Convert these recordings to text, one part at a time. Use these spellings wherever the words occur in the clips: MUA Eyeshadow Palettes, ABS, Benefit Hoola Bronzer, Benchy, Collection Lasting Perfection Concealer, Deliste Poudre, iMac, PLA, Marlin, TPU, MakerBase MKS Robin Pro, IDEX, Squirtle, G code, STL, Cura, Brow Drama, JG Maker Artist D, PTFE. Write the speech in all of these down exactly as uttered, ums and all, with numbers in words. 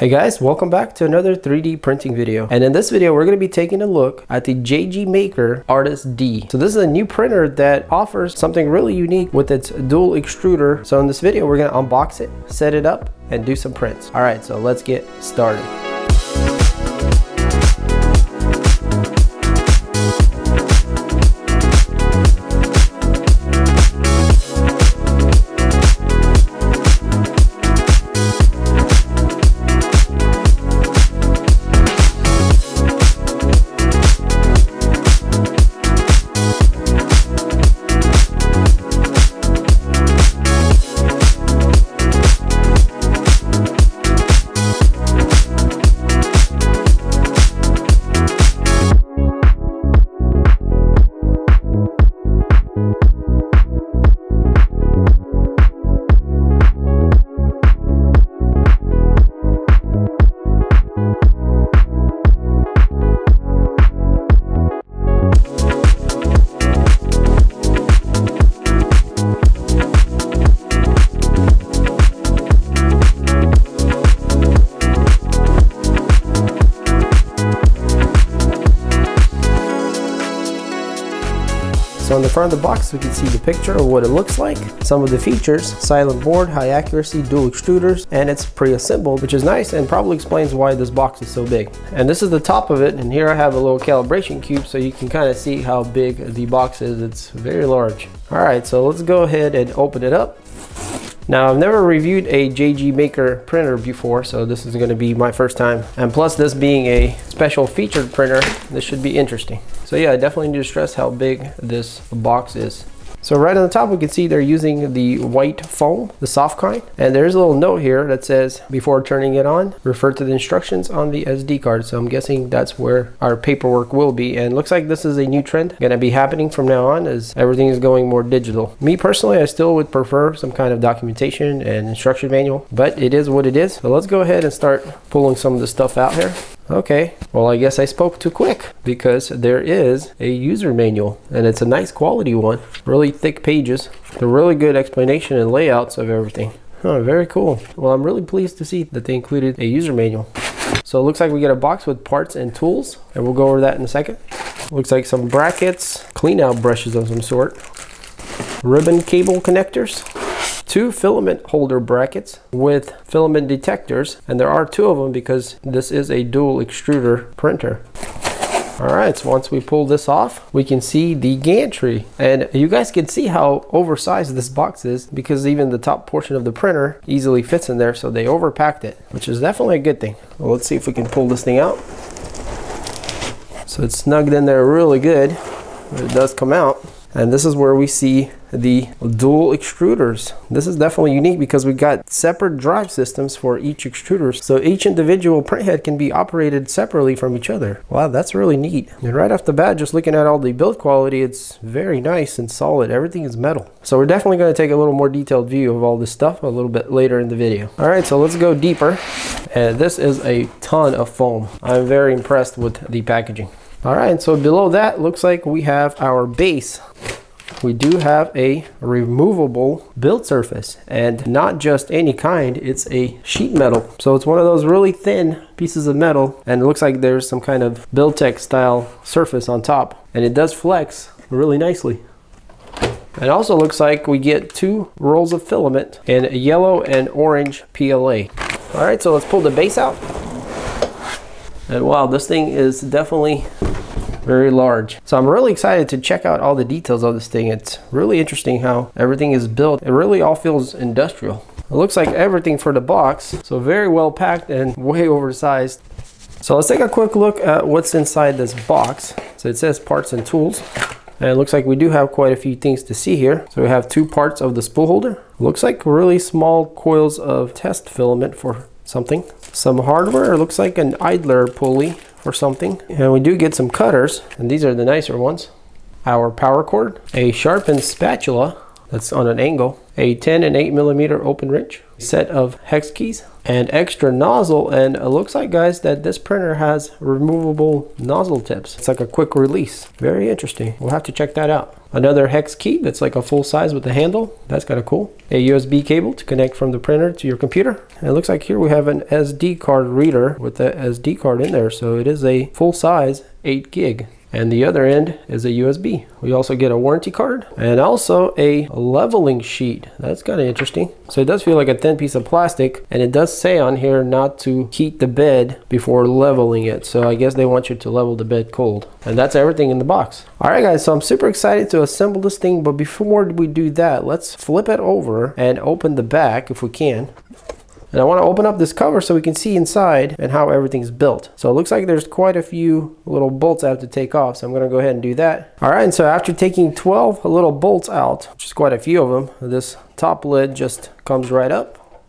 Hey guys, welcome back to another three D printing video. And in this video, we're going to be taking a look at the J G Maker Artist D. So this is a new printer that offers something really unique with its dual extruder. So in this video, we're going to unbox it, set it up, and do some prints. All right, so let's get started. So on the front of the box, we can see the picture of what it looks like, some of the features, silent board, high accuracy, dual extruders, and it's pre-assembled, which is nice and probably explains why this box is so big. And this is the top of it, and here I have a little calibration cube so you can kind of see how big the box is. It's very large. All right, so let's go ahead and open it up. Now, I've never reviewed a J G Maker printer before, so this is going to be my first time. And plus, this being a special featured printer, this should be interesting. So yeah, I definitely need to stress how big this box is. So right on the top, we can see they're using the white foam, the soft kind. And there's a little note here that says, before turning it on, refer to the instructions on the S D card. So I'm guessing that's where our paperwork will be. And it looks like this is a new trend going to be happening from now on as everything is going more digital. Me personally, I still would prefer some kind of documentation and instruction manual, but it is what it is. So let's go ahead and start pulling some of the stuff out here. Okay, well, I guess I spoke too quick because there is a user manual, and it's a nice quality one. Really thick pages, the really good explanation and layouts of everything. Oh, very cool. Well, I'm really pleased to see that they included a user manual. So it looks like we get a box with parts and tools, and we'll go over that in a second. Looks like some brackets, clean out brushes of some sort, ribbon cable connectors, two filament holder brackets with filament detectors, and there are two of them because this is a dual extruder printer. All right, so once we pull this off, we can see the gantry, and you guys can see how oversized this box is because even the top portion of the printer easily fits in there, so they overpacked it, which is definitely a good thing. Well, let's see if we can pull this thing out. So it's snugged in there really good, but it does come out. And this is where we see the dual extruders. This is definitely unique because we've got separate drive systems for each extruder, so each individual printhead can be operated separately from each other. Wow, that's really neat. And right off the bat, just looking at all the build quality, it's very nice and solid. Everything is metal. So we're definitely going to take a little more detailed view of all this stuff a little bit later in the video. All right, so let's go deeper. And this is a ton of foam. I'm very impressed with the packaging. All right, so below that looks like we have our base. We do have a removable build surface, and not just any kind, it's a sheet metal. So it's one of those really thin pieces of metal, and it looks like there's some kind of Build-Tech style surface on top, and it does flex really nicely. It also looks like we get two rolls of filament in yellow and orange P L A. All right, so let's pull the base out. And wow, this thing is definitely very large. So I'm really excited to check out all the details of this thing. It's really interesting how everything is built. It really all feels industrial. It looks like everything for the box. So very well packed and way oversized. So let's take a quick look at what's inside this box. So it says parts and tools. And it looks like we do have quite a few things to see here. So we have two parts of the spool holder. Looks like really small coils of test filament for something. Some hardware, it looks like an idler pulley or something. And we do get some cutters, and these are the nicer ones. Our power cord, a sharpened spatula that's on an angle, a ten and eight millimeter open wrench, set of hex keys, and extra nozzle. And it looks like, guys, that this printer has removable nozzle tips. It's like a quick release. Very interesting. We'll have to check that out. Another hex key that's like a full size with a handle. That's kind of cool. A U S B cable to connect from the printer to your computer. And it looks like here we have an S D card reader with the S D card in there. So it is a full size eight gig. And the other end is a U S B. We also get a warranty card and also a leveling sheet. That's kind of interesting. So it does feel like a thin piece of plastic, and it does say on here not to heat the bed before leveling it. So I guess they want you to level the bed cold. And that's everything in the box. All right, guys, so I'm super excited to assemble this thing, but before we do that, let's flip it over and open the back if we can. And I want to open up this cover so we can see inside and how everything's built. So it looks like there's quite a few little bolts I have to take off. So I'm going to go ahead and do that. All right. And so after taking twelve little bolts out, which is quite a few of them, this top lid just comes right up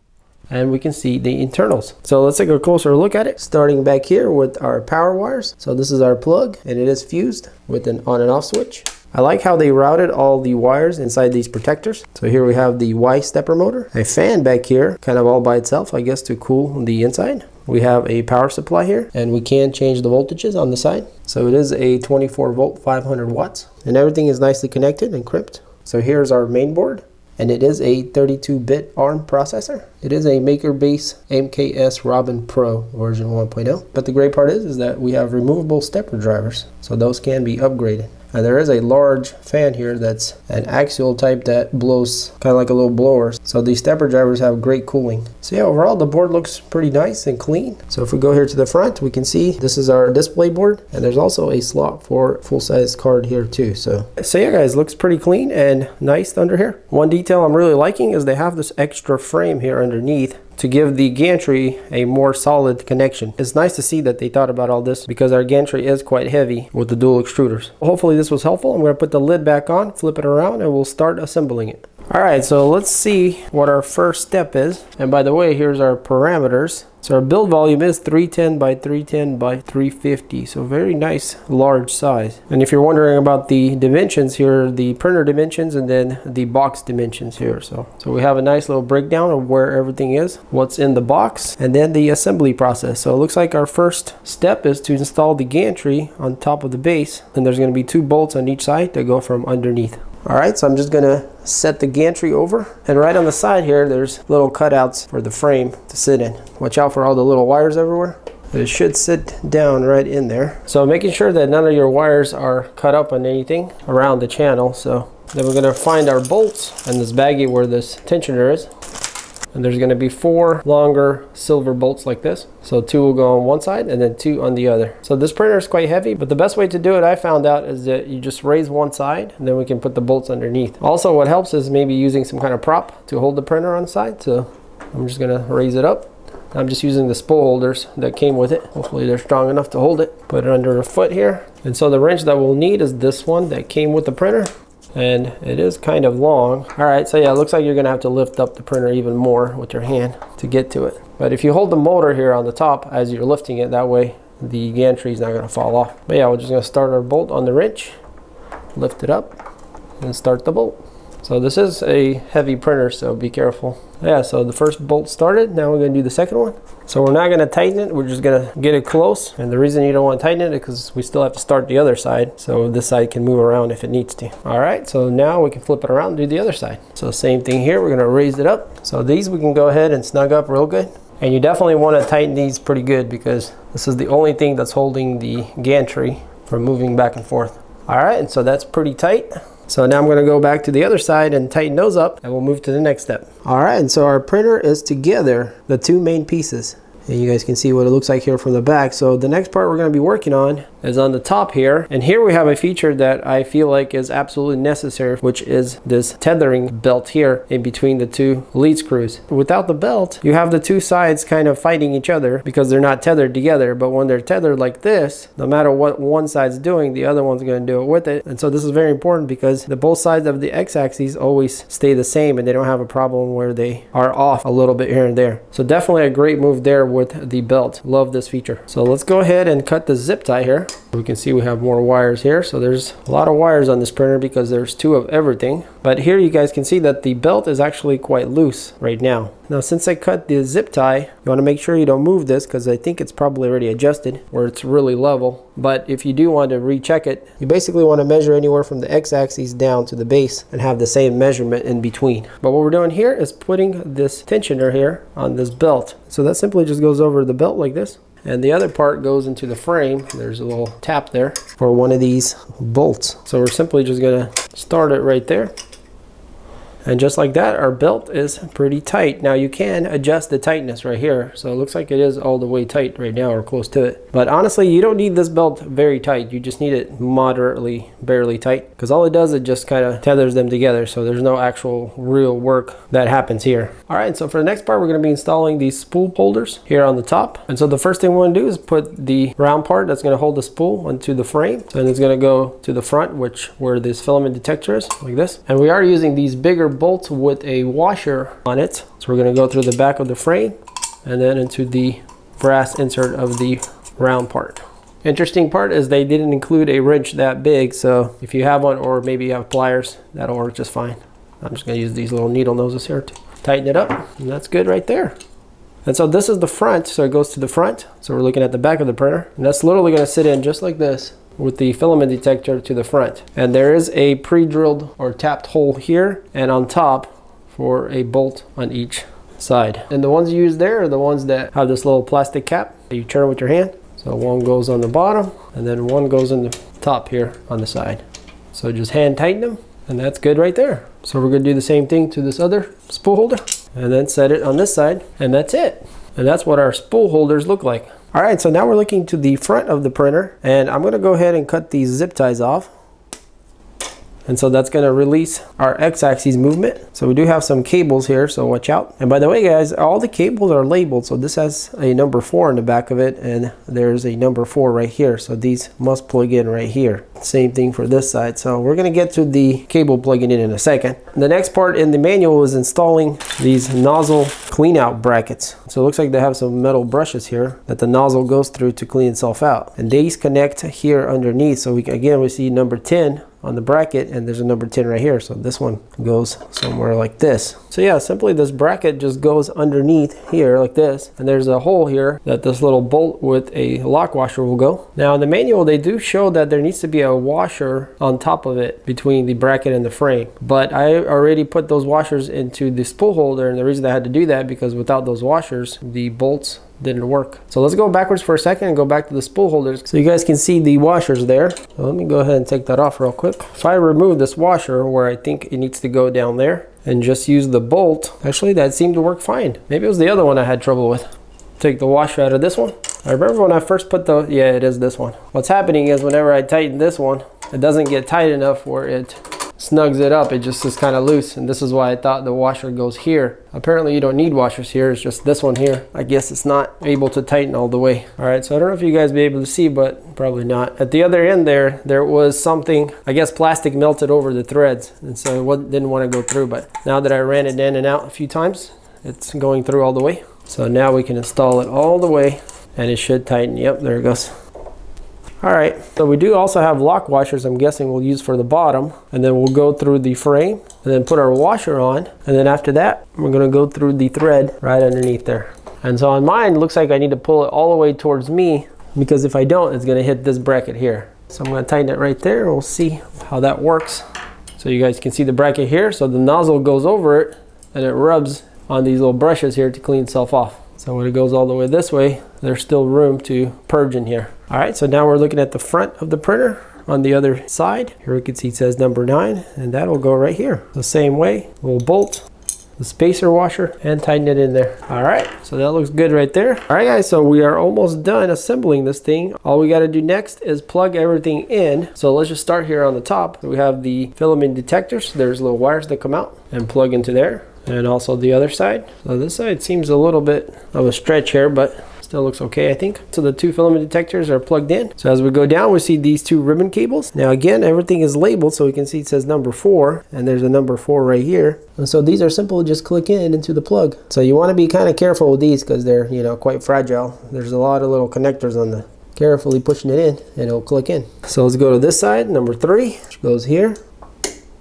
and we can see the internals. So let's take a closer look at it. Starting back here with our power wires. So this is our plug, and it is fused with an on and off switch. I like how they routed all the wires inside these protectors. So here we have the Y stepper motor, a fan back here, kind of all by itself, I guess, to cool the inside. We have a power supply here, and we can change the voltages on the side. So it is a twenty-four volt, five hundred watts, and everything is nicely connected and crimped. So here's our main board, and it is a thirty-two bit ARM processor. It is a MakerBase M K S Robin Pro version one point oh. But the great part is, is that we have removable stepper drivers, so those can be upgraded. And there is a large fan here that's an axial type that blows kind of like a little blower. So these stepper drivers have great cooling. So yeah, overall the board looks pretty nice and clean. So if we go here to the front, we can see this is our display board, and there's also a slot for full-size card here too. So so yeah, guys, looks pretty clean and nice under here. One detail I'm really liking is they have this extra frame here underneath to give the gantry a more solid connection. It's nice to see that they thought about all this, because our gantry is quite heavy with the dual extruders. Hopefully this was helpful. I'm going to put the lid back on, flip it around, and we'll start assembling it. All right, so let's see what our first step is. And by the way, here's our parameters. So our build volume is three ten by three ten by three fifty. So very nice, large size. And if you're wondering about the dimensions here, the printer dimensions and then the box dimensions here. So, so we have a nice little breakdown of where everything is, what's in the box, and then the assembly process. So it looks like our first step is to install the gantry on top of the base. And there's going to be two bolts on each side that go from underneath. All right, so I'm just going to set the gantry over, and right on the side here there's little cutouts for the frame to sit in. Watch out for all the little wires everywhere. It should sit down right in there. So making sure that none of your wires are cut up on anything around the channel. So then we're going to find our bolts and this baggie where this tensioner is. And there's going to be four longer silver bolts like this. So two will go on one side and then two on the other. So this printer is quite heavy, but the best way to do it, I found out, is that you just raise one side and then we can put the bolts underneath. Also, what helps is maybe using some kind of prop to hold the printer on the side. So I'm just going to raise it up. I'm just using the spool holders that came with it. Hopefully they're strong enough to hold it. Put it under a foot here. And so the wrench that we'll need is this one that came with the printer. And it is kind of long. All right, so yeah, it looks like you're gonna have to lift up the printer even more with your hand to get to it. But if you hold the motor here on the top as you're lifting it, that way the gantry is not gonna fall off. But yeah, we're just gonna start our bolt on the wrench, lift it up, and start the bolt. So this is a heavy printer, so be careful. Yeah, so the first bolt started. Now we're gonna do the second one. So we're not gonna tighten it, we're just gonna get it close. And the reason you don't wanna tighten it is because we still have to start the other side, so this side can move around if it needs to. All right, so now we can flip it around and do the other side. So same thing here, we're gonna raise it up. So these we can go ahead and snug up real good. And you definitely wanna tighten these pretty good, because this is the only thing that's holding the gantry from moving back and forth. All right, and so that's pretty tight. So now I'm gonna go back to the other side and tighten those up, and we'll move to the next step. All right, and so our printer is together, the two main pieces. And you guys can see what it looks like here from the back. So the next part we're gonna be working on is on the top here. And here we have a feature that I feel like is absolutely necessary, which is this tethering belt here in between the two lead screws. Without the belt, you have the two sides kind of fighting each other because they're not tethered together. But when they're tethered like this, no matter what one side's doing, the other one's gonna do it with it. And so this is very important because the both sides of the x-axis always stay the same, and they don't have a problem where they are off a little bit here and there. So definitely a great move there with the belt. Love this feature. So let's go ahead and cut the zip tie here. We can see we have more wires here, so there's a lot of wires on this printer because there's two of everything. But here you guys can see that the belt is actually quite loose right now. Now since I cut the zip tie, you want to make sure you don't move this because I think it's probably already adjusted where it's really level. But if you do want to recheck it, you basically want to measure anywhere from the x-axis down to the base and have the same measurement in between. But what we're doing here is putting this tensioner here on this belt. So that simply just goes over the belt like this. And the other part goes into the frame. There's a little tap there for one of these bolts. So we're simply just gonna start it right there. And just like that, our belt is pretty tight. Now you can adjust the tightness right here. So it looks like it is all the way tight right now or close to it. But honestly, you don't need this belt very tight. You just need it moderately, barely tight. Because all it does, it just kind of tethers them together. So there's no actual real work that happens here. All right, so for the next part, we're going to be installing these spool holders here on the top. And so the first thing we want to do is put the round part that's going to hold the spool onto the frame. And it's going to go to the front, which where this filament detector is, like this. And we are using these bigger bolt with a washer on it. So we're going to go through the back of the frame and then into the brass insert of the round part. Interesting part is they didn't include a wrench that big, so if you have one or maybe you have pliers, that'll work just fine. I'm just going to use these little needle noses here to tighten it up, and that's good right there. And so this is the front, so it goes to the front. So we're looking at the back of the printer, and that's literally going to sit in just like this with the filament detector to the front. And there is a pre-drilled or tapped hole here and on top for a bolt on each side. And the ones you use there are the ones that have this little plastic cap that you turn with your hand. So one goes on the bottom and then one goes on the top here on the side. So just hand tighten them and that's good right there. So we're going to do the same thing to this other spool holder and then set it on this side, and that's it. And that's what our spool holders look like. All right, so now we're looking to the front of the printer, and I'm gonna go ahead and cut these zip ties off. And so that's gonna release our x-axis movement. So we do have some cables here, so watch out. And by the way, guys, all the cables are labeled. So this has a number four in the back of it, and there's a number four right here. So these must plug in right here. Same thing for this side. So we're gonna get to the cable plugging in in a second. The next part in the manual is installing these nozzle cleanout brackets. So it looks like they have some metal brushes here that the nozzle goes through to clean itself out. And these connect here underneath. So we again, we see number ten on the bracket, and there's a number ten right here. So this one goes somewhere like this. So yeah, simply this bracket just goes underneath here like this. And there's a hole here that this little bolt with a lock washer will go. Now in the manual, they do show that there needs to be a washer on top of it between the bracket and the frame. But I already put those washers into the spool holder. And the reason I had to do that because without those washers, the bolts didn't work. So let's go backwards for a second and go back to the spool holders so you guys can see the washers there. So let me go ahead and take that off real quick. If I remove this washer where I think it needs to go down there and just use the bolt, actually that seemed to work fine. Maybe it was the other one I had trouble with. Take the washer out of this one. I remember when I first put the, yeah, it is this one. What's happening is whenever I tighten this one, it doesn't get tight enough where it snugs it up. It just is kind of loose, and this is why I thought the washer goes here. Apparently you don't need washers here, it's just this one here. I guess it's not able to tighten all the way. All right, so I don't know if you guys be able to see, but probably not. At the other end there, there was something, I guess plastic melted over the threads, and so it didn't want to go through, but now that I ran it in and out a few times, it's going through all the way. So now we can install it all the way, and it should tighten. Yep, there it goes. All right, so we do also have lock washers, I'm guessing we'll use for the bottom, and then we'll go through the frame and then put our washer on. And then after that, we're gonna go through the thread right underneath there. And so on mine, it looks like I need to pull it all the way towards me, because if I don't, it's gonna hit this bracket here. So I'm gonna tighten it right there. We'll see how that works. So you guys can see the bracket here. So the nozzle goes over it and it rubs on these little brushes here to clean itself off. So when it goes all the way this way, there's still room to purge in here. All right, so now we're looking at the front of the printer on the other side. Here we can see it says number nine, and that'll go right here. The same way, we'll bolt the spacer washer and tighten it in there. All right, so that looks good right there. All right guys, so we are almost done assembling this thing. All we gotta do next is plug everything in. So let's just start here on the top. We have the filament detectors. There's little wires that come out and plug into there. And also the other side. So this side seems a little bit of a stretch here, but still looks okay, I think. So the two filament detectors are plugged in. So as we go down, we see these two ribbon cables. Now again, everything is labeled, so we can see it says number four, and there's a number four right here. And so these are simple, just click in into the plug. So you want to be kind of careful with these because they're, you know, quite fragile. There's a lot of little connectors on the carefully pushing it in and it'll click in. So let's go to this side, number three, which goes here,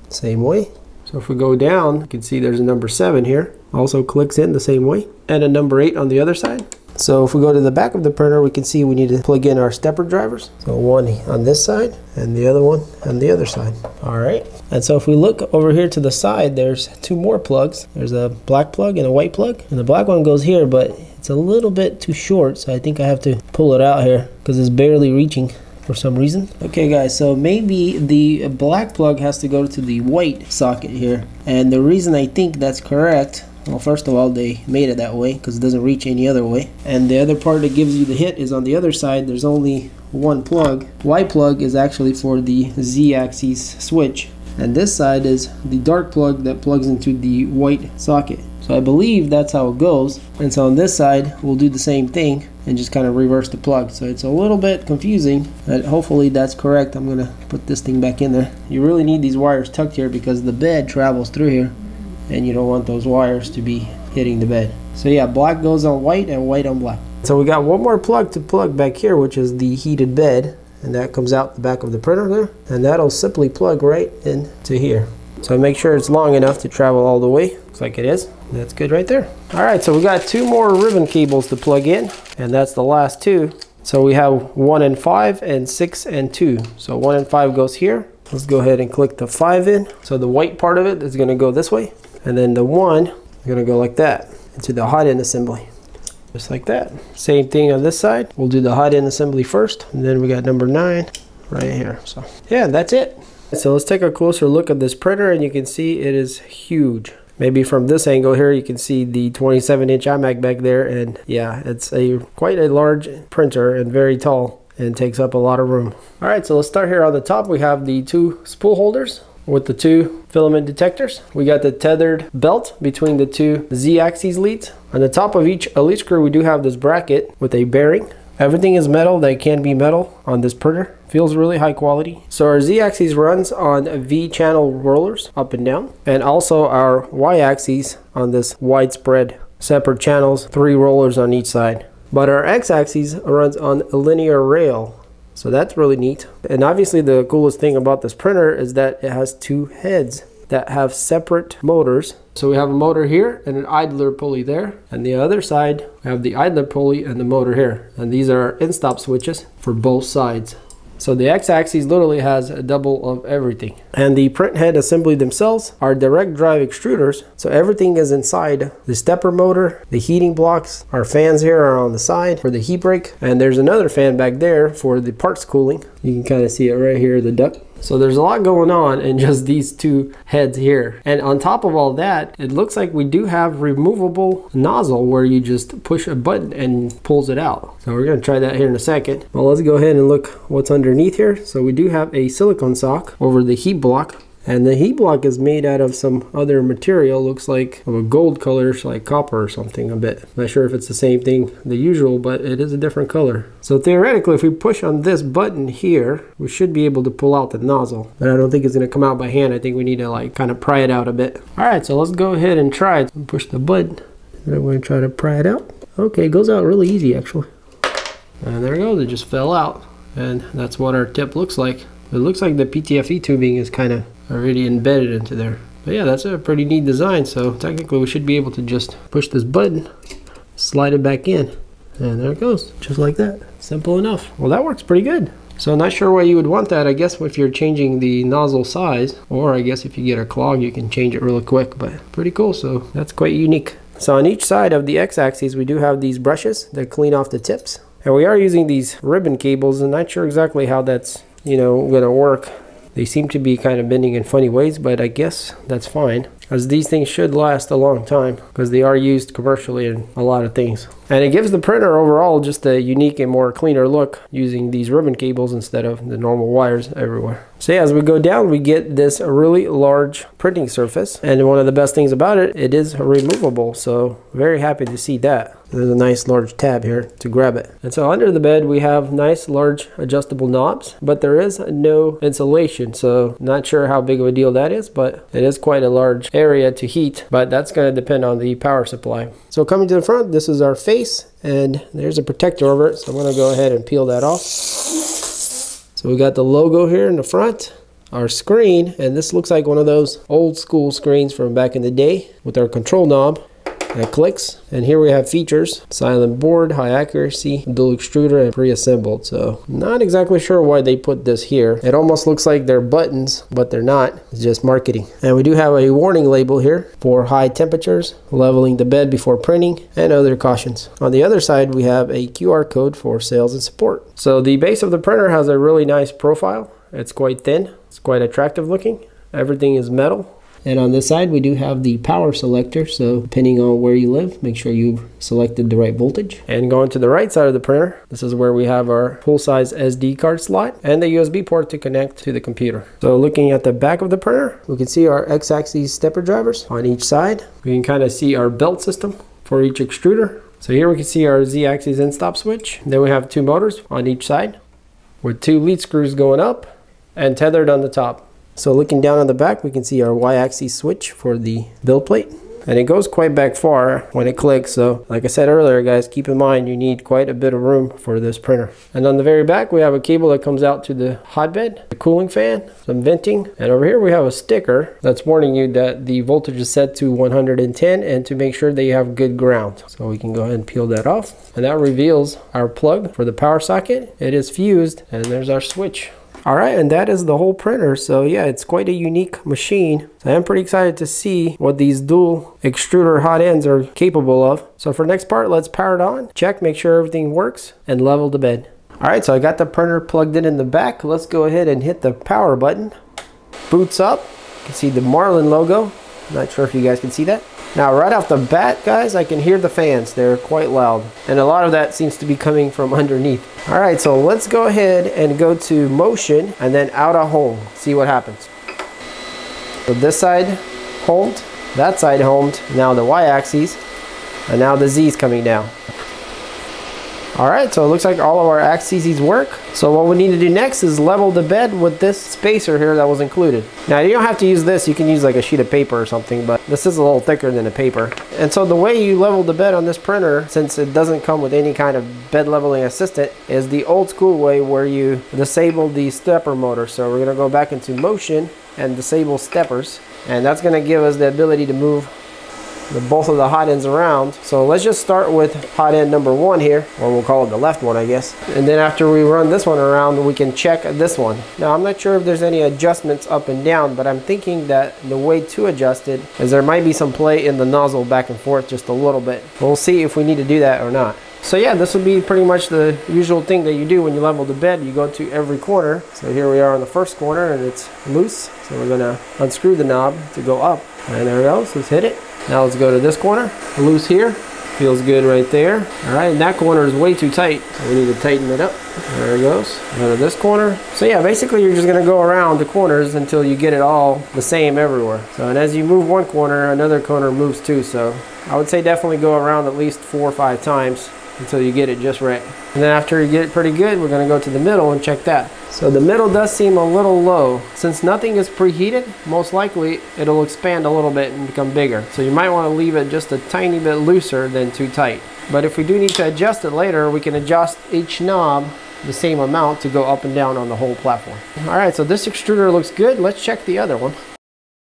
same way. So if we go down, you can see there's a number seven here, also clicks in the same way, and a number eight on the other side. So if we go to the back of the printer, we can see we need to plug in our stepper drivers. So one on this side and the other one on the other side. All right. And so if we look over here to the side, there's two more plugs. There's a black plug and a white plug. And the black one goes here, but it's a little bit too short. So I think I have to pull it out here because it's barely reaching for some reason. Okay guys, so maybe the black plug has to go to the white socket here. And the reason I think that's correct, well, first of all, they made it that way because it doesn't reach any other way. And the other part that gives you the hit is on the other side. There's only one plug. White plug is actually for the Z-axis switch. And this side is the dark plug that plugs into the white socket. So I believe that's how it goes. And so on this side, we'll do the same thing and just kind of reverse the plug. So it's a little bit confusing, but hopefully that's correct. I'm going to put this thing back in there. You really need these wires tucked here because the bed travels through here, and you don't want those wires to be hitting the bed. So yeah, black goes on white and white on black. So we got one more plug to plug back here, which is the heated bed, and that comes out the back of the printer there, and that'll simply plug right into here. So make sure it's long enough to travel all the way. Looks like it is. That's good right there. All right, so we got two more ribbon cables to plug in, and that's the last two. So we have one and five and six and two. So one and five goes here. Let's go ahead and click the five in. So the white part of it is gonna go this way. And then the one, I'm gonna go like that into the hot end assembly, just like that. Same thing on this side. We'll do the hot end assembly first, and then we got number nine right here. So yeah, that's it. So let's take a closer look at this printer, and you can see it is huge. Maybe from this angle here, you can see the twenty-seven inch iMac back there, and yeah, it's a quite a large printer and very tall and takes up a lot of room. All right, so let's start here on the top. We have the two spool holders with the two filament detectors. We got the tethered belt between the two Z-axis leads. On the top of each lead screw, we do have this bracket with a bearing. Everything is metal that can be metal on this printer. Feels really high quality. So our Z-axis runs on V-channel rollers up and down, and also our Y-axis on this widespread separate channels, three rollers on each side. But our X-axis runs on a linear rail. So that's really neat. And obviously the coolest thing about this printer is that it has two heads that have separate motors. So we have a motor here and an idler pulley there. And the other side, we have the idler pulley and the motor here. And these are in-stop switches for both sides. So the X-axis literally has a double of everything. And the print head assembly themselves are direct drive extruders. So everything is inside the stepper motor, the heating blocks, our fans here are on the side for the heat brake. And there's another fan back there for the parts cooling. You can kind of see it right here, the duct. So there's a lot going on in just these two heads here. And on top of all that, it looks like we do have removable nozzle where you just push a button and pulls it out. So we're gonna try that here in a second. Well, let's go ahead and look what's underneath here. So we do have a silicone sock over the heat block. And the heat block is made out of some other material, looks like of a gold color, so like copper or something a bit. I'm not sure if it's the same thing, the usual, but it is a different color. So theoretically, if we push on this button here, we should be able to pull out the nozzle. But I don't think it's going to come out by hand. I think we need to like kind of pry it out a bit. All right, so let's go ahead and try it. Push the button. And I'm going to try to pry it out. Okay, it goes out really easy, actually. And there it goes. It just fell out. And that's what our tip looks like. It looks like the P T F E tubing is kind of already embedded into there. But yeah, that's a pretty neat design. So technically we should be able to just push this button, slide it back in, and there it goes, just like that. Simple enough. Well, that works pretty good. So I'm not sure why you would want that. I guess if you're changing the nozzle size, or I guess if you get a clog, you can change it really quick, but pretty cool. So that's quite unique. So on each side of the X-axis, we do have these brushes that clean off the tips. And we are using these ribbon cables. I'm not sure exactly how that's, you know, gonna work. They seem to be kind of bending in funny ways, but I guess that's fine, as these things should last a long time because they are used commercially in a lot of things. And it gives the printer overall just a unique and more cleaner look using these ribbon cables instead of the normal wires everywhere. So yeah, as we go down, we get this really large printing surface. And one of the best things about it, it is removable. So very happy to see that. There's a nice large tab here to grab it. And so under the bed, we have nice large adjustable knobs, but there is no insulation. So not sure how big of a deal that is, but it is quite a large area to heat, but that's going to depend on the power supply. So coming to the front, this is our face And there's a protector over it, so I'm going to go ahead and peel that off. So we got the logo here in the front, our screen, and this looks like one of those old school screens from back in the day with our control knob that clicks. And here we have features: silent board, high accuracy, dual extruder, and pre-assembled. So not exactly sure why they put this here. It almost looks like they're buttons, but they're not. It's just marketing. And we do have a warning label here for high temperatures, leveling the bed before printing, and other cautions. On the other side, we have a Q R code for sales and support. So the base of the printer has a really nice profile. It's quite thin. It's quite attractive looking. Everything is metal. And on this side, we do have the power selector, so depending on where you live, make sure you've selected the right voltage. And going to the right side of the printer, this is where we have our full-size S D card slot and the U S B port to connect to the computer. So looking at the back of the printer, we can see our X-axis stepper drivers on each side. We can kind of see our belt system for each extruder. So here we can see our Z-axis end stop switch. Then we have two motors on each side with two lead screws going up and tethered on the top. So looking down on the back, we can see our Y-axis switch for the build plate. And it goes quite back far when it clicks. So like I said earlier, guys, keep in mind you need quite a bit of room for this printer. And on the very back, we have a cable that comes out to the hotbed, the cooling fan, some venting. And over here we have a sticker that's warning you that the voltage is set to one hundred ten and to make sure that you have good ground. So we can go ahead and peel that off. And that reveals our plug for the power socket. It is fused, and there's our switch. All right, and that is the whole printer. So yeah, it's quite a unique machine. So I am pretty excited to see what these dual extruder hot ends are capable of. So for next part, let's power it on, check, make sure everything works, and level the bed. All right, so I got the printer plugged in in the back. Let's go ahead and hit the power button. Boots up. You can see the Marlin logo. I'm not sure if you guys can see that. Now, right off the bat, guys, I can hear the fans. They're quite loud. And a lot of that seems to be coming from underneath. All right, so let's go ahead and go to motion and then out of home. See what happens. So this side homed, that side homed. Now the Y-axis, and now the Z is coming down. All right, so it looks like all of our axes work. So what we need to do next is level the bed with this spacer here that was included. Now you don't have to use this, you can use like a sheet of paper or something, but this is a little thicker than a paper. And so the way you level the bed on this printer, since it doesn't come with any kind of bed leveling assistant, is the old school way where you disable the stepper motor. So we're gonna go back into motion and disable steppers. And that's gonna give us the ability to move the both of the hot ends around. So let's just start with hot end number one here, or we'll call it the left one, I guess. And then after we run this one around, we can check this one. Now I'm not sure if there's any adjustments up and down, but I'm thinking that the way to adjust it is there might be some play in the nozzle back and forth just a little bit. We'll see if we need to do that or not. So yeah, this would be pretty much the usual thing that you do when you level the bed. You go to every corner. So here we are on the first corner and it's loose. So we're gonna unscrew the knob to go up. And there we go, so let's hit it. Now let's go to this corner, loose here. Feels good right there. All right, and that corner is way too tight. So we need to tighten it up. There it goes, go to this corner. So yeah, basically you're just gonna go around the corners until you get it all the same everywhere. So, and as you move one corner, another corner moves too. So I would say definitely go around at least four or five times until you get it just right. And then after you get it pretty good, we're gonna go to the middle and check that. So the middle does seem a little low. Since nothing is preheated, most likely it'll expand a little bit and become bigger. So you might wanna leave it just a tiny bit looser than too tight. But if we do need to adjust it later, we can adjust each knob the same amount to go up and down on the whole platform. All right, so this extruder looks good. Let's check the other one.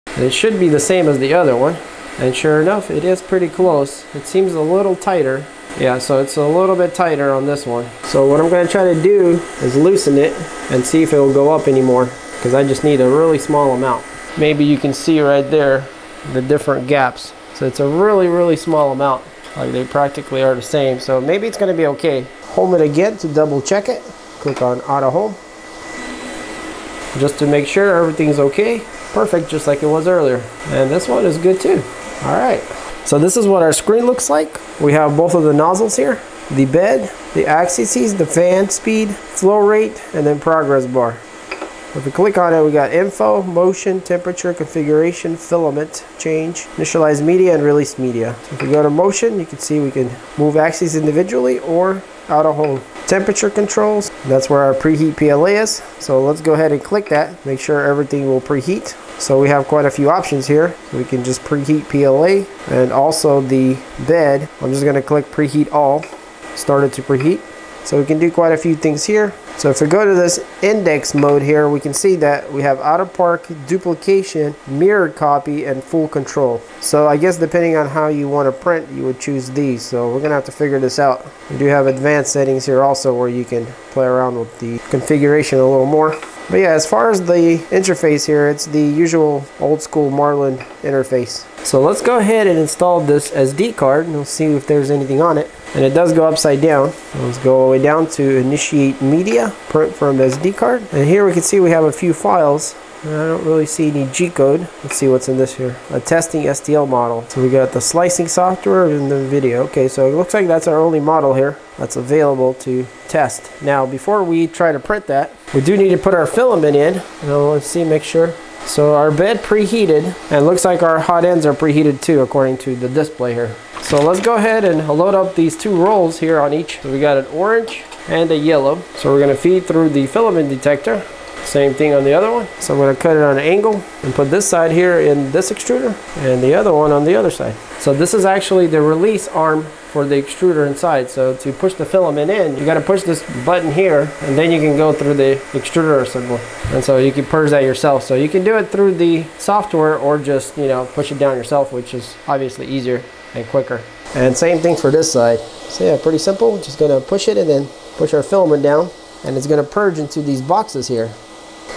And it should be the same as the other one. And sure enough, it is pretty close. It seems a little tighter. Yeah, so it's a little bit tighter on this one. So what I'm going to try to do is loosen it and see if it'll go up anymore, because I just need a really small amount. Maybe you can see right there the different gaps. So it's a really, really small amount. Like they practically are the same. So maybe it's going to be okay. Home it again to double check it. Click on auto home. Just to make sure everything's okay. Perfect, just like it was earlier. And this one is good too. All right. So this is what our screen looks like. We have both of the nozzles here, the bed, the axes, the fan speed, flow rate, and then progress bar. If we click on it, we got info, motion, temperature, configuration, filament, change, initialize media, and release media. So if we go to motion, you can see we can move axes individually or out of home. Temperature controls, that's where our preheat P L A is. So let's go ahead and click that, make sure everything will preheat. So we have quite a few options here. We can just preheat P L A and also the bed. I'm just gonna click preheat all. started to preheat. So we can do quite a few things here. So if we go to this index mode here, we can see that we have auto park, duplication, mirrored copy, and full control. So I guess depending on how you want to print, you would choose these. So we're gonna have to figure this out. We do have advanced settings here also where you can play around with the configuration a little more. But yeah, as far as the interface here, it's the usual old school Marlin interface. So let's go ahead and install this S D card and we'll see if there's anything on it. And it does go upside down. Let's go all the way down to initiate media, print from the S D card. And here we can see we have a few files. I don't really see any G code. Let's see what's in this here. A testing S T L model. So we got the slicing software and the video. Okay, so it looks like that's our only model here that's available to test. Now, before we try to print that, we do need to put our filament in. Now, let's see, make sure. So our bed preheated, and it looks like our hot ends are preheated too, according to the display here. So let's go ahead and load up these two rolls here on each. So we got an orange and a yellow. So we're gonna feed through the filament detector. Same thing on the other one. So I'm going to cut it on an angle and put this side here in this extruder and the other one on the other side. So this is actually the release arm for the extruder inside. So to push the filament in, you got to push this button here and then you can go through the extruder assembly. And so you can purge that yourself. So you can do it through the software or just, you know, push it down yourself, which is obviously easier and quicker. And same thing for this side. So yeah, pretty simple. Just going to push it and then push our filament down and it's going to purge into these boxes here.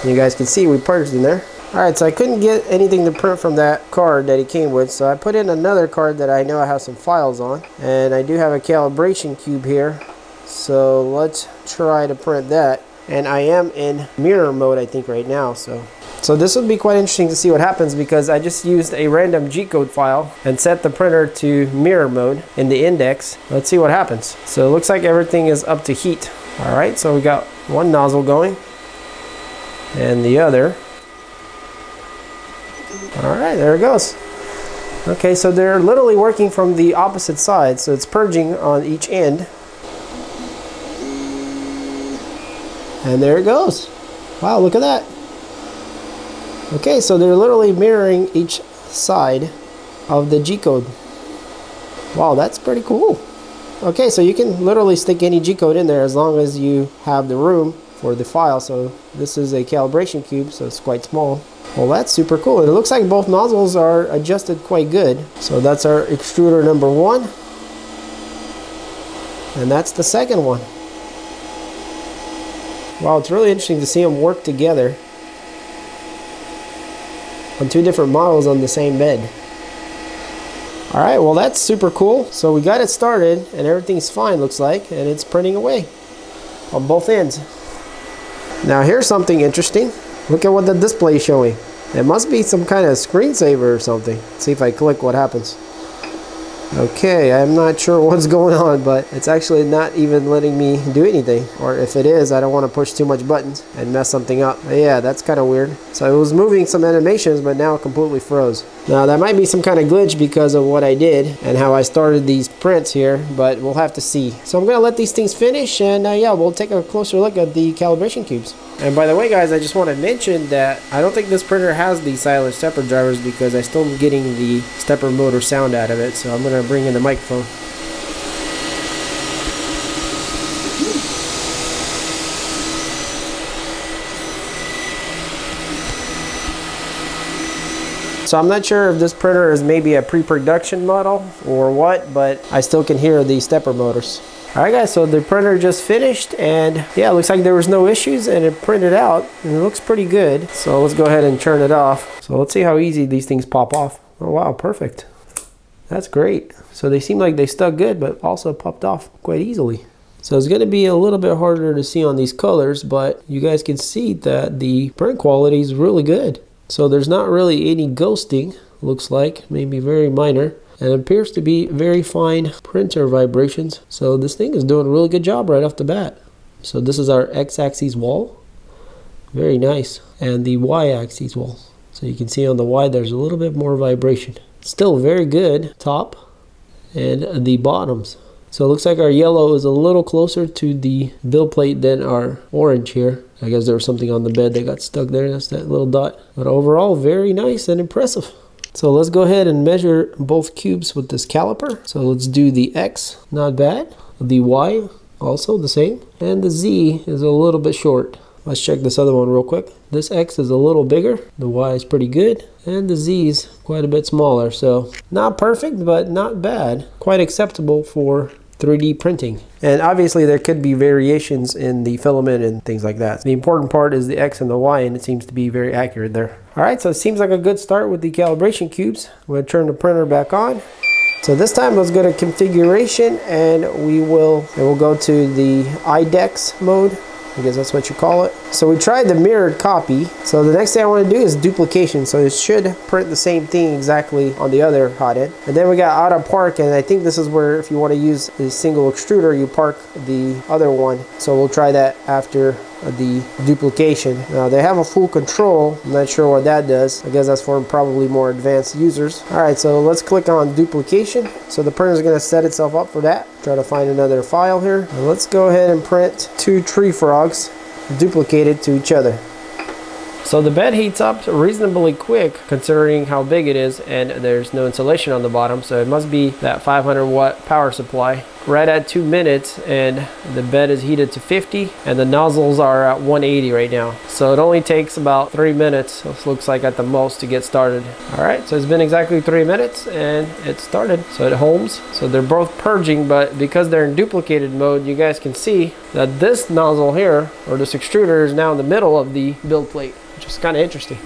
You guys can see we purged in there. All right, so I couldn't get anything to print from that card that it came with, so I put in another card that I know I have some files on, and I do have a calibration cube here, so let's try to print that. And I am in mirror mode, I think, right now. So so this would be quite interesting to see what happens, because I just used a random G code file and set the printer to mirror mode in the index. Let's see what happens. So it looks like everything is up to heat. All right, so we got one nozzle going and the other. All right, there it goes. Okay, so they're literally working from the opposite side, so it's purging on each end. And there it goes. Wow, look at that. Okay, so they're literally mirroring each side of the G code. Wow, that's pretty cool. Okay, so you can literally stick any G code in there as long as you have the room for the file. So this is a calibration cube, so it's quite small. Well, that's super cool. It looks like both nozzles are adjusted quite good. So that's our extruder number one, and that's the second one. Wow, it's really interesting to see them work together on two different models on the same bed. All right, well, that's super cool. So we got it started and everything's fine, looks like, and it's printing away on both ends. Now here's something interesting. Look at what the display is showing. It must be some kind of screensaver or something. Let's see if I click what happens. Okay, I'm not sure what's going on, but it's actually not even letting me do anything. Or if it is, I don't want to push too much buttons and mess something up. But yeah, that's kind of weird. So it was moving some animations, but now it completely froze. Now that might be some kind of glitch because of what I did and how I started these prints here, but we'll have to see. So I'm going to let these things finish, and uh, yeah, we'll take a closer look at the calibration cubes. And by the way, guys, I just want to mention that I don't think this printer has the silent stepper drivers because I still am getting the stepper motor sound out of it. So I'm going to bring in the microphone. So I'm not sure if this printer is maybe a pre-production model or what, but I still can hear the stepper motors. Alright guys, so the printer just finished, and yeah, it looks like there was no issues and it printed out and it looks pretty good. So let's go ahead and turn it off. So let's see how easy these things pop off. Oh wow, perfect. That's great. So they seem like they stuck good, but also popped off quite easily. So it's going to be a little bit harder to see on these colors, but you guys can see that the print quality is really good. So there's not really any ghosting, looks like, maybe very minor. And it appears to be very fine printer vibrations. So this thing is doing a really good job right off the bat. So this is our X axis wall. Very nice. And the Y axis wall. So you can see on the Y there's a little bit more vibration. Still very good top and the bottoms. So it looks like our yellow is a little closer to the bill plate than our orange here. I guess there was something on the bed that got stuck there. That's that little dot. But overall, very nice and impressive. So let's go ahead and measure both cubes with this caliper. So let's do the X, not bad. The Y also the same, and the Z is a little bit short. Let's check this other one real quick. This X is a little bigger, the Y is pretty good, and the Z is quite a bit smaller. So not perfect, but not bad. Quite acceptable for three D printing. And obviously there could be variations in the filament and things like that. The important part is the X and the Y, and it seems to be very accurate there. All right, so it seems like a good start with the calibration cubes. I'm gonna turn the printer back on. So this time let's go to configuration, and we will and we'll go to the I DEX mode. I guess that's what you call it. So we tried the mirrored copy. So the next thing I want to do is duplication. So it should print the same thing exactly on the other hot end. And then we got auto park, and I think this is where if you want to use a single extruder, you park the other one. So we'll try that after the duplication. Now they have a full control. I'm not sure what that does. I guess that's for probably more advanced users. All right, so let's click on duplication. So the printer is going to set itself up for that. Try to find another file here. And let's go ahead and print two tree frogs duplicated to each other. So the bed heats up reasonably quick considering how big it is, and there's no insulation on the bottom, so it must be that five hundred watt power supply. Right at two minutes, and the bed is heated to fifty, and the nozzles are at one eighty right now. So it only takes about three minutes, this looks like, at the most, to get started. All right, so it's been exactly three minutes and it started. So it homes. So they're both purging, but because they're in duplicated mode, you guys can see that this nozzle here, or this extruder, is now in the middle of the build plate, which is kind of interesting.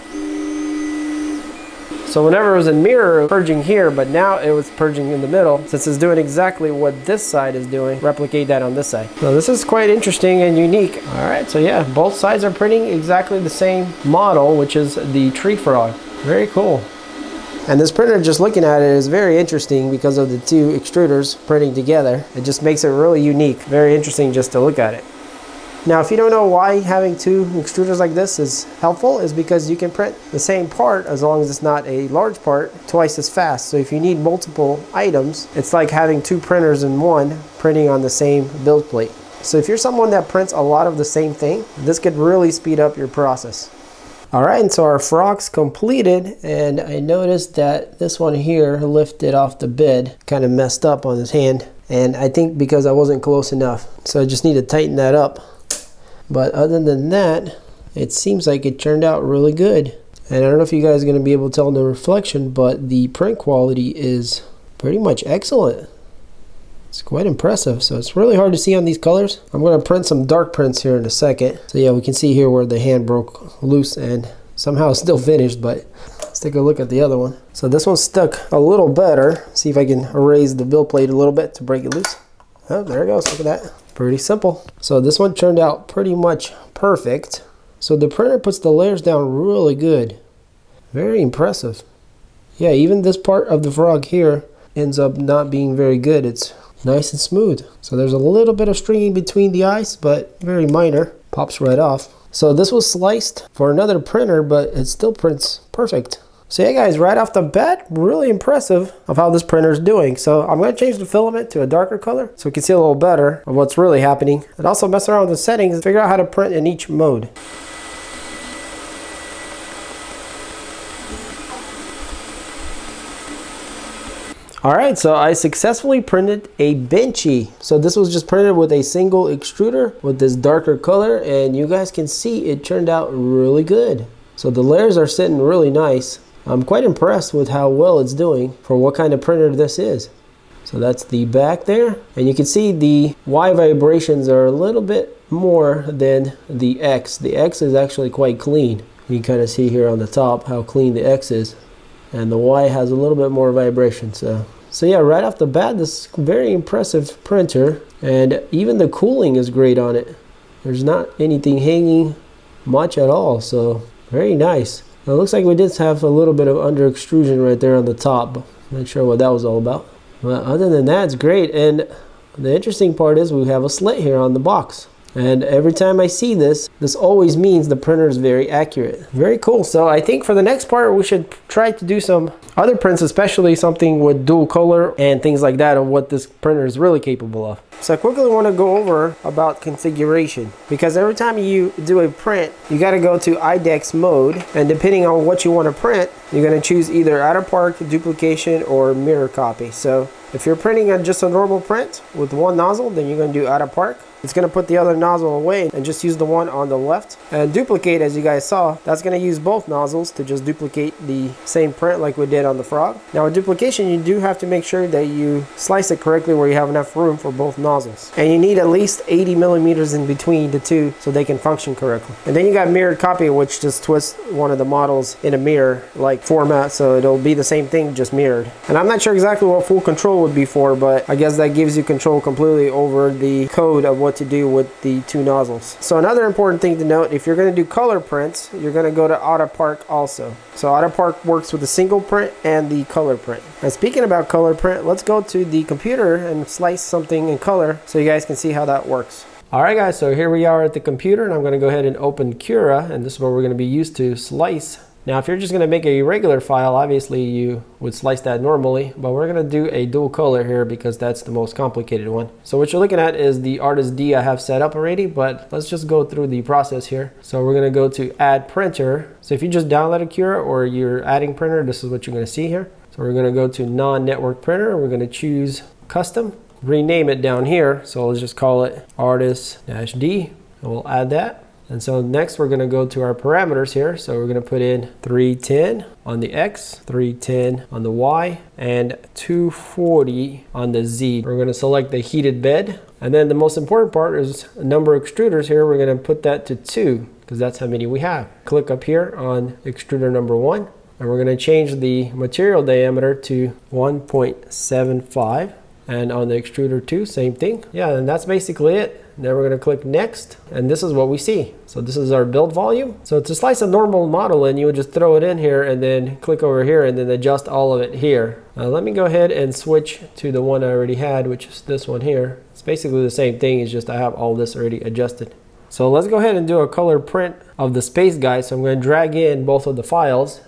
So whenever it was in mirror, it was purging here, but now it was purging in the middle. Since it's doing exactly what this side is doing, replicate that on this side. So this is quite interesting and unique. All right, so yeah, both sides are printing exactly the same model, which is the tree frog. Very cool. And this printer, just looking at it, is very interesting because of the two extruders printing together. It just makes it really unique. Very interesting just to look at it. Now, if you don't know why having two extruders like this is helpful, is because you can print the same part, as long as it's not a large part, twice as fast. So if you need multiple items, it's like having two printers in one printing on the same build plate. So if you're someone that prints a lot of the same thing, this could really speed up your process. All right, and so our frog's completed, and I noticed that this one here lifted off the bed, kind of messed up on his hand, and I think because I wasn't close enough. So I just need to tighten that up. But other than that, it seems like it turned out really good. And I don't know if you guys are going to be able to tell in the reflection, but the print quality is pretty much excellent. It's quite impressive. So it's really hard to see on these colors. I'm going to print some dark prints here in a second. So yeah, we can see here where the hand broke loose and somehow it's still finished, but let's take a look at the other one. So this one's stuck a little better. See if I can erase the build plate a little bit to break it loose. Oh, there it goes. Look at that. Pretty simple. So this one turned out pretty much perfect. So the printer puts the layers down really good. Very impressive. Yeah, even this part of the frog here ends up not being very good. It's nice and smooth. So there's a little bit of stringing between the eyes, but very minor. Pops right off. So this was sliced for another printer, but it still prints perfect. So yeah guys, right off the bat, really impressive of how this printer is doing. So I'm going to change the filament to a darker color so we can see a little better of what's really happening. And also mess around with the settings and figure out how to print in each mode. Alright, so I successfully printed a Benchy. So this was just printed with a single extruder with this darker color, and you guys can see it turned out really good. So the layers are sitting really nice. I'm quite impressed with how well it's doing for what kind of printer this is. So that's the back there. And you can see the Y vibrations are a little bit more than the X. The X is actually quite clean. You can kind of see here on the top how clean the X is. And the Y has a little bit more vibration. So, so yeah, right off the bat, this very impressive printer. And even the cooling is great on it. There's not anything hanging much at all. So very nice. It looks like we did have a little bit of under extrusion right there on the top. Not sure what that was all about. But other than that, it's great. And the interesting part is we have a slit here on the box. And every time I see this, this always means the printer is very accurate. Very cool. So I think for the next part, we should try to do some other prints, especially something with dual color and things like that, of what this printer is really capable of. So I quickly want to go over about configuration, because every time you do a print, you got to go to I DEX mode, and depending on what you want to print, you're going to choose either out of park, duplication, or mirror copy. So if you're printing a, just a normal print with one nozzle, then you're going to do out of park. It's going to put the other nozzle away and just use the one on the left. And duplicate, as you guys saw, that's going to use both nozzles to just duplicate the same print like we did on the frog. Now with duplication, you do have to make sure that you slice it correctly where you have enough room for both nozzles. And you need at least eighty millimeters in between the two so they can function correctly. And then you got mirrored copy, which just twists one of the models in a mirror-like format, so it'll be the same thing, just mirrored. And I'm not sure exactly what full control would be for, but I guess that gives you control completely over the code of what What to do with the two nozzles. So another important thing to note, if you're going to do color prints, you're going to go to Auto Park also. So Auto Park works with the single print and the color print. And speaking about color print, let's go to the computer and slice something in color so you guys can see how that works. Alright guys, so here we are at the computer, and I'm going to go ahead and open Cura, and this is what we're going to be used to slice. Now if you're just going to make a regular file, obviously you would slice that normally, but we're going to do a dual color here because that's the most complicated one. So what you're looking at is the Artist D I have set up already, but let's just go through the process here. So we're going to go to add printer. So if you just downloaded Cura or you're adding printer, this is what you're going to see here. So we're going to go to non-network printer, and we're going to choose custom, rename it down here. So let's just call it Artist D, and we'll add that. And so next we're going to go to our parameters here. So we're going to put in three ten on the X, three ten on the Y, and two forty on the Z. We're going to select the heated bed. And then the most important part is number of extruders here. We're going to put that to two because that's how many we have. Click up here on extruder number one, and we're going to change the material diameter to one point seven five. And on the extruder two, same thing. Yeah, and that's basically it. Now we're gonna click next, and this is what we see. So this is our build volume. So to slice a normal model in, you would just throw it in here and then click over here and then adjust all of it here. Uh, let me go ahead and switch to the one I already had, which is this one here. It's basically the same thing, it's just I have all this already adjusted. So let's go ahead and do a color print of the space, guys. So I'm gonna drag in both of the files,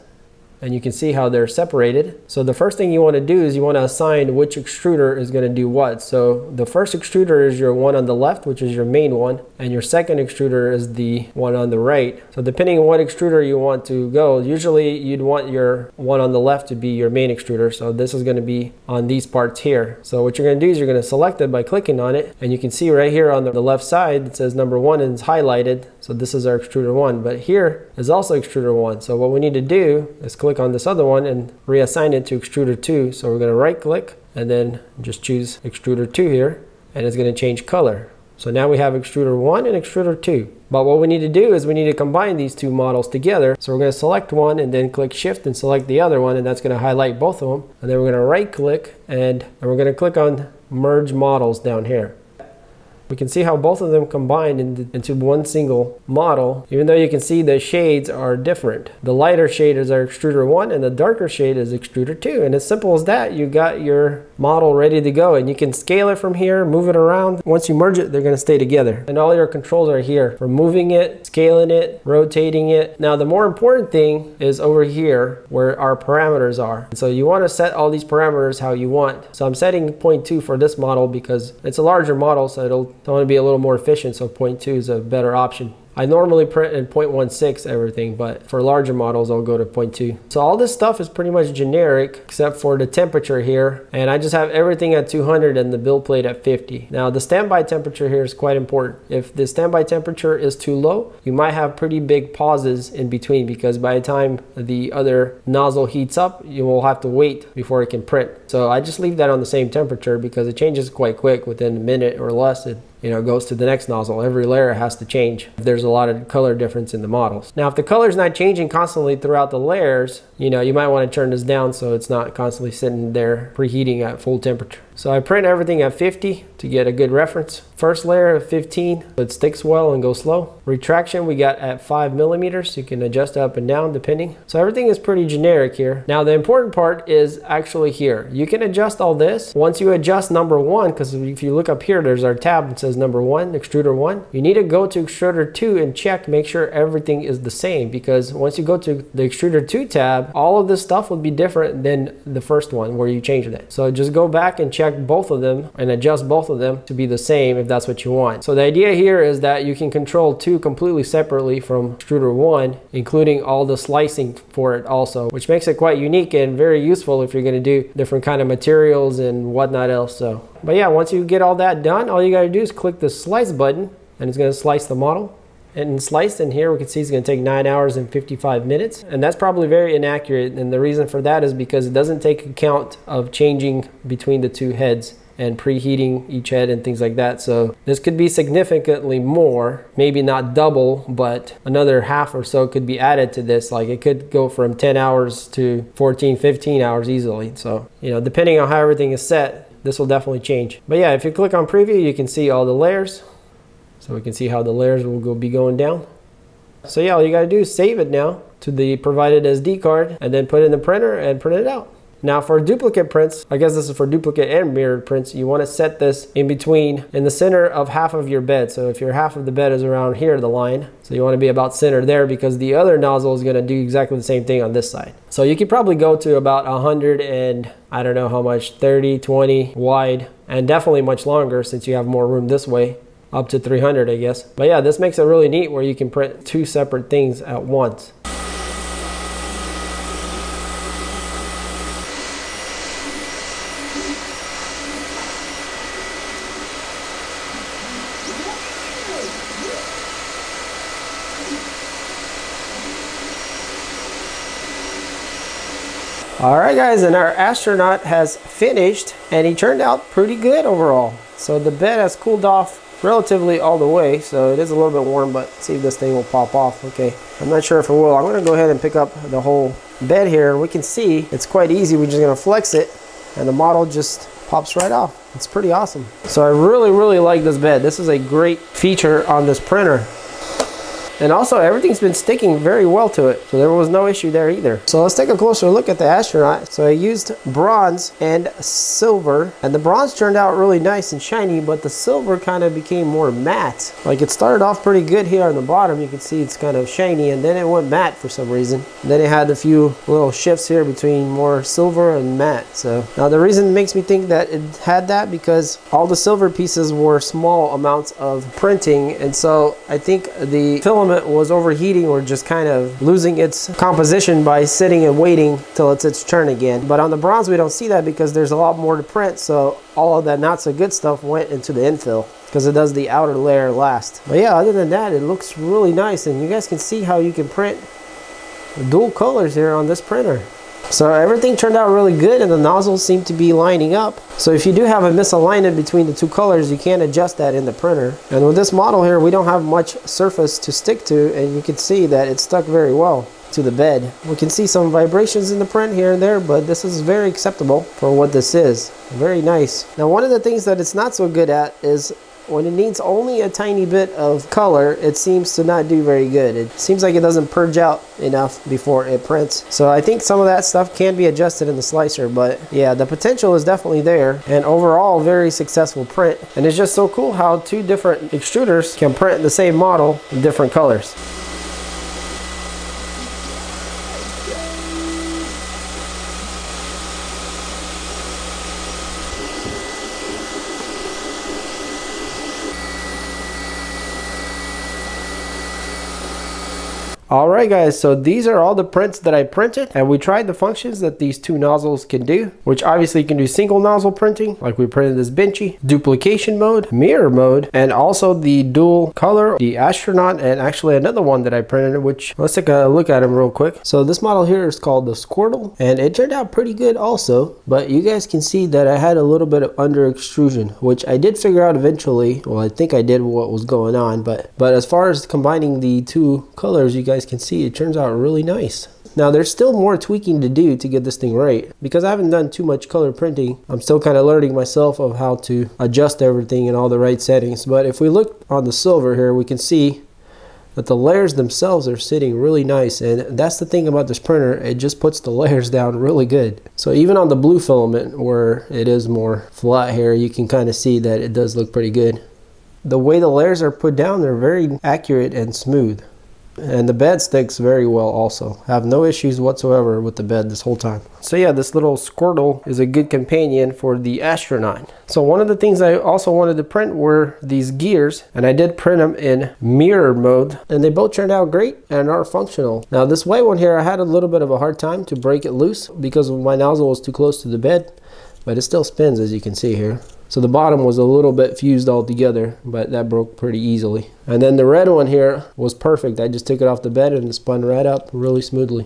and you can see how they're separated. So the first thing you want to do is you want to assign which extruder is going to do what. So the first extruder is your one on the left, which is your main one, and your second extruder is the one on the right. So depending on what extruder you want to go, usually you'd want your one on the left to be your main extruder. So this is going to be on these parts here. So what you're going to do is you're going to select it by clicking on it, and you can see right here on the left side it says number one and it's highlighted. So this is our extruder one, but here is also extruder one. So what we need to do is click Click on this other one and reassign it to extruder two. So we're going to right click and then just choose extruder two here, and it's going to change color. So now we have extruder one and extruder two. But what we need to do is we need to combine these two models together. So we're going to select one and then click shift and select the other one, and that's going to highlight both of them. And then we're going to right click and, and we're going to click on merge models down here. We can see how both of them combined into one single model, even though you can see the shades are different. The lighter shade is our extruder one, and the darker shade is extruder two. And as simple as that, you got your model ready to go, and you can scale it from here, move it around. Once you merge it, they're gonna stay together. And all your controls are here for moving it, scaling it, rotating it. Now, the more important thing is over here where our parameters are. And so you wanna set all these parameters how you want. So I'm setting zero point two for this model because it's a larger model, so it'll I want to be a little more efficient, so zero point two is a better option. I normally print in zero point one six everything, but for larger models, I'll go to zero point two. So all this stuff is pretty much generic, except for the temperature here. And I just have everything at two hundred and the build plate at fifty. Now the standby temperature here is quite important. If the standby temperature is too low, you might have pretty big pauses in between, because by the time the other nozzle heats up, you will have to wait before it can print. So I just leave that on the same temperature because it changes quite quick. Within a minute or less, it you know, goes to the next nozzle. Every layer has to change if there's a lot of color difference in the models. Now, if the color is not changing constantly throughout the layers, you know, you might want to turn this down so it's not constantly sitting there preheating at full temperature. So I print everything at fifty to get a good reference. First layer of fifteen, so it sticks well and goes slow. Retraction we got at five millimeters. You can adjust up and down depending. So everything is pretty generic here. Now the important part is actually here. You can adjust all this. Once you adjust number one, because if you look up here, there's our tab that says number one, extruder one. You need to go to extruder two and check, make sure everything is the same, because once you go to the extruder two tab, all of this stuff will be different than the first one where you changed it. So just go back and check select both of them and adjust both of them to be the same if that's what you want. So the idea here is that you can control two completely separately from extruder one, including all the slicing for it also, which makes it quite unique and very useful if you're going to do different kind of materials and whatnot else. So, but yeah, once you get all that done, all you got to do is click the slice button and it's going to slice the model. And sliced in here, we can see it's going to take nine hours and fifty-five minutes, and that's probably very inaccurate, and the reason for that is because it doesn't take account of changing between the two heads and preheating each head and things like that. So this could be significantly more, maybe not double, but another half or so could be added to this. Like it could go from ten hours to fourteen, fifteen hours easily. So, you know, depending on how everything is set, this will definitely change. But yeah, if you click on preview, you can see all the layers. So we can see how the layers will go be going down. So yeah, all you gotta do is save it now to the provided S D card and then put it in the printer and print it out. Now for duplicate prints, I guess this is for duplicate and mirrored prints, you wanna set this in between, in the center of half of your bed. So if your half of the bed is around here, the line, so you wanna be about center there because the other nozzle is gonna do exactly the same thing on this side. So you could probably go to about a hundred and I don't know how much, thirty, twenty wide, and definitely much longer since you have more room this way. Up to three hundred, I guess. But yeah, this makes it really neat where you can print two separate things at once. All right guys, and our astronaut has finished and he turned out pretty good overall. So the bed has cooled off relatively all the way, so it is a little bit warm, but see if this thing will pop off. Okay, I'm not sure if it will. I'm gonna go ahead and pick up the whole bed here, and we can see it's quite easy. We're just gonna flex it and the model just pops right off. It's pretty awesome. So I really really like this bed. This is a great feature on this printer, and also everything's been sticking very well to it, so there was no issue there either. So let's take a closer look at the astronaut. So I used bronze and silver, and the bronze turned out really nice and shiny, but the silver kind of became more matte. Like it started off pretty good here on the bottom, you can see it's kind of shiny, and then it went matte for some reason, and then it had a few little shifts here between more silver and matte. So now the reason makes me think that it had that because all the silver pieces were small amounts of printing, and so I think the filament was overheating or just kind of losing its composition by sitting and waiting till it's its turn again. But on the bronze we don't see that because there's a lot more to print, so all of that not so good stuff went into the infill because it does the outer layer last. But yeah, other than that, it looks really nice, and you guys can see how you can print dual colors here on this printer. So everything turned out really good, and the nozzles seem to be lining up. So if you do have a misalignment between the two colors, you can adjust that in the printer. And with this model here, we don't have much surface to stick to, and you can see that it's stuck very well to the bed. We can see some vibrations in the print here and there, but this is very acceptable for what this is. Very nice. Now one of the things that it's not so good at is when it needs only a tiny bit of color, it seems to not do very good. It seems like it doesn't purge out enough before it prints. So I think some of that stuff can be adjusted in the slicer, but yeah, the potential is definitely there, and overall very successful print. And it's just so cool how two different extruders can print the same model in different colors. Alright guys, so these are all the prints that I printed, and we tried the functions that these two nozzles can do, which obviously can do single nozzle printing, like we printed this Benchy, duplication mode, mirror mode, and also the dual color, the astronaut, and actually another one that I printed, which let's take a look at them real quick. So this model here is called the Squirtle, and it turned out pretty good also, but you guys can see that I had a little bit of under extrusion, which I did figure out eventually. Well, I think I did what was going on, but, but as far as combining the two colors, you guys can see it turns out really nice. Now there's still more tweaking to do to get this thing right, because I haven't done too much color printing. I'm still kind of learning myself of how to adjust everything in all the right settings. But if we look on the silver here, we can see that the layers themselves are sitting really nice, and that's the thing about this printer, it just puts the layers down really good. So even on the blue filament where it is more flat here, you can kind of see that it does look pretty good. The way the layers are put down, they're very accurate and smooth. And the bed sticks very well also. I have no issues whatsoever with the bed this whole time. So yeah, this little Squirtle is a good companion for the astronaut. So one of the things I also wanted to print were these gears, and I did print them in mirror mode, and they both turned out great and are functional. Now this white one here, I had a little bit of a hard time to break it loose because my nozzle was too close to the bed, but it still spins, as you can see here. So the bottom was a little bit fused all together, but that broke pretty easily. And then the red one here was perfect. I just took it off the bed and it spun right up really smoothly.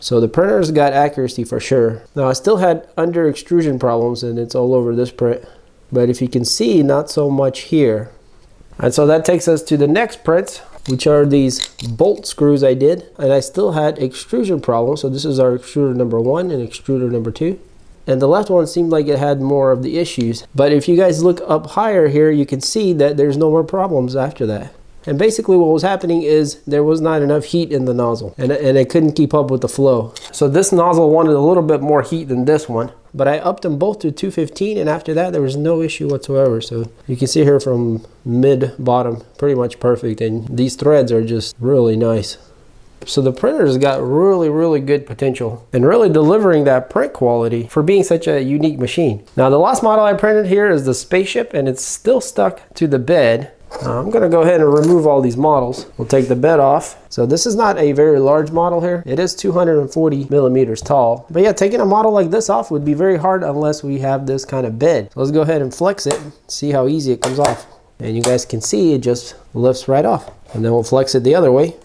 So the printer's got accuracy for sure. Now I still had under extrusion problems, and it's all over this print. But if you can see, not so much here. And so that takes us to the next print, which are these bolt screws I did. And I still had extrusion problems. So this is our extruder number one and extruder number two. And the left one seemed like it had more of the issues. But if you guys look up higher here, you can see that there's no more problems after that. And basically what was happening is there was not enough heat in the nozzle, and, and it couldn't keep up with the flow. So this nozzle wanted a little bit more heat than this one, but I upped them both to two fifteen, and after that there was no issue whatsoever. So you can see here from mid bottom, pretty much perfect. And these threads are just really nice. So the printer's got really, really good potential and really delivering that print quality for being such a unique machine. Now the last model I printed here is the spaceship, and it's still stuck to the bed. Uh, I'm gonna go ahead and remove all these models. We'll take the bed off. So this is not a very large model here. It is two hundred forty millimeters tall. But yeah, taking a model like this off would be very hard unless we have this kind of bed. So let's go ahead and flex it, see how easy it comes off. And you guys can see it just lifts right off. And then we'll flex it the other way.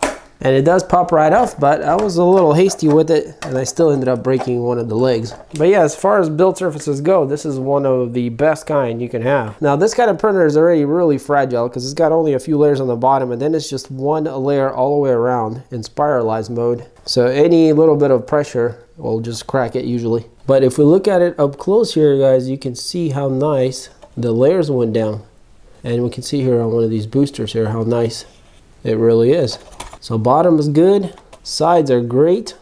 And it does pop right off, but I was a little hasty with it, and I still ended up breaking one of the legs. But yeah, as far as build surfaces go, this is one of the best kind you can have. Now this kind of printer is already really fragile because it's got only a few layers on the bottom, and then it's just one layer all the way around in spiralized mode. So any little bit of pressure will just crack it usually. But if we look at it up close here, guys, you can see how nice the layers went down. And we can see here on one of these boosters here how nice it really is. So bottom is good, sides are great.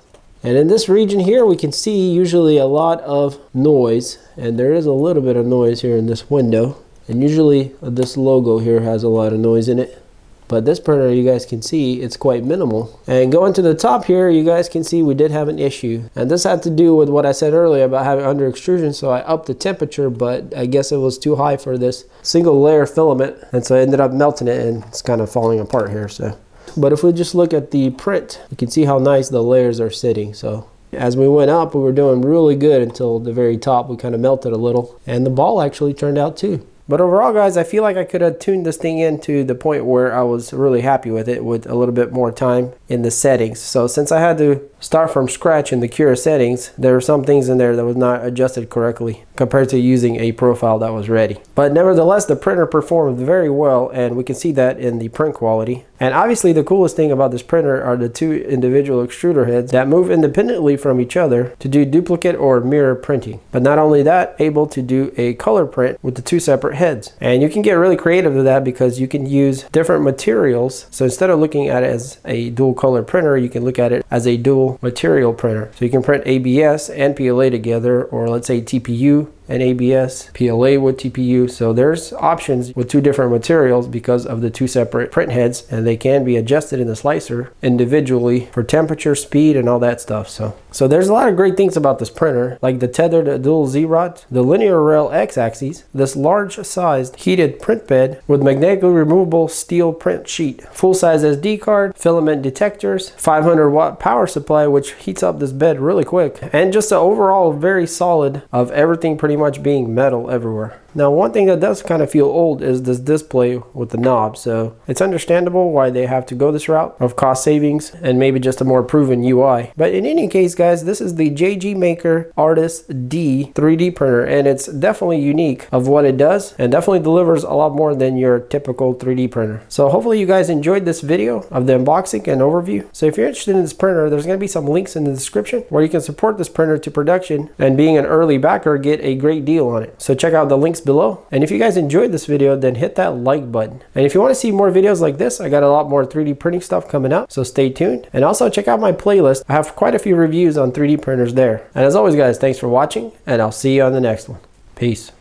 And in this region here, we can see usually a lot of noise, and there is a little bit of noise here in this window. And usually this logo here has a lot of noise in it. But this printer, you guys can see, it's quite minimal. And going to the top here, you guys can see we did have an issue. And this had to do with what I said earlier about having under extrusion, so I upped the temperature, but I guess it was too high for this single layer filament. And so I ended up melting it, and it's kind of falling apart here, so. But if we just look at the print, you can see how nice the layers are sitting. So as we went up, we were doing really good until the very top. We kind of melted a little, and the ball actually turned out too. But overall, guys, I feel like I could have tuned this thing in to the point where I was really happy with it with a little bit more time in the settings. So since I had to start from scratch in the Cura settings, there were some things in there that was not adjusted correctly compared to using a profile that was ready. But nevertheless, the printer performed very well, and we can see that in the print quality. And obviously the coolest thing about this printer are the two individual extruder heads that move independently from each other to do duplicate or mirror printing. But not only that, able to do a color print with the two separate heads. And you can get really creative with that because you can use different materials. So instead of looking at it as a dual color printer, you can look at it as a dual material printer. So you can print A B S and P L A together, or let's say T P U and A B S, P L A with T P U. So there's options with two different materials because of the two separate print heads, and they can be adjusted in the slicer individually for temperature, speed, and all that stuff. So so there's a lot of great things about this printer, like the tethered dual Z-Rot, the linear rail X-axis, this large-sized heated print bed with magnetically removable steel print sheet, full-size S D card, filament detectors, five hundred watt power supply, which heats up this bed really quick, and just an overall very solid of everything pretty much being metal everywhere. Now one thing that does kind of feel old is this display with the knob, so it's understandable why they have to go this route of cost savings and maybe just a more proven U I. But in any case, guys, this is the J G Maker Artist D three D printer, and it's definitely unique of what it does and definitely delivers a lot more than your typical three D printer. So hopefully you guys enjoyed this video of the unboxing and overview. So if you're interested in this printer, there's going to be some links in the description where you can support this printer to production, and being an early backer, get a great deal on it. So check out the links below. And if you guys enjoyed this video, then hit that like button. And if you want to see more videos like this, I got a lot more three D printing stuff coming up, so stay tuned. And also check out my playlist. I have quite a few reviews on three D printers there. And as always, guys, thanks for watching, and I'll see you on the next one. Peace.